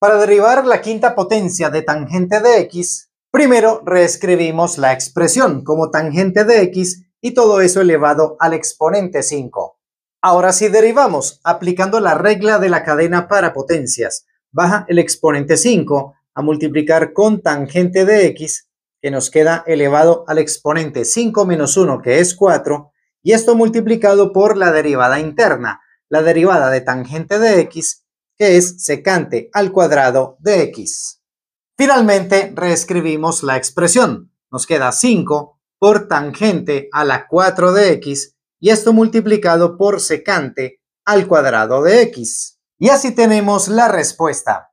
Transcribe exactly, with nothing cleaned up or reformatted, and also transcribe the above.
Para derivar la quinta potencia de tangente de x, primero reescribimos la expresión como tangente de x y todo eso elevado al exponente cinco. Ahora sí derivamos, aplicando la regla de la cadena para potencias. Baja el exponente cinco a multiplicar con tangente de x, que nos queda elevado al exponente cinco menos uno, que es cuatro, y esto multiplicado por la derivada interna, la derivada de tangente de x, que es secante al cuadrado de x. Finalmente, reescribimos la expresión. Nos queda cinco por tangente a la cuatro de x y esto multiplicado por secante al cuadrado de x. Y así tenemos la respuesta.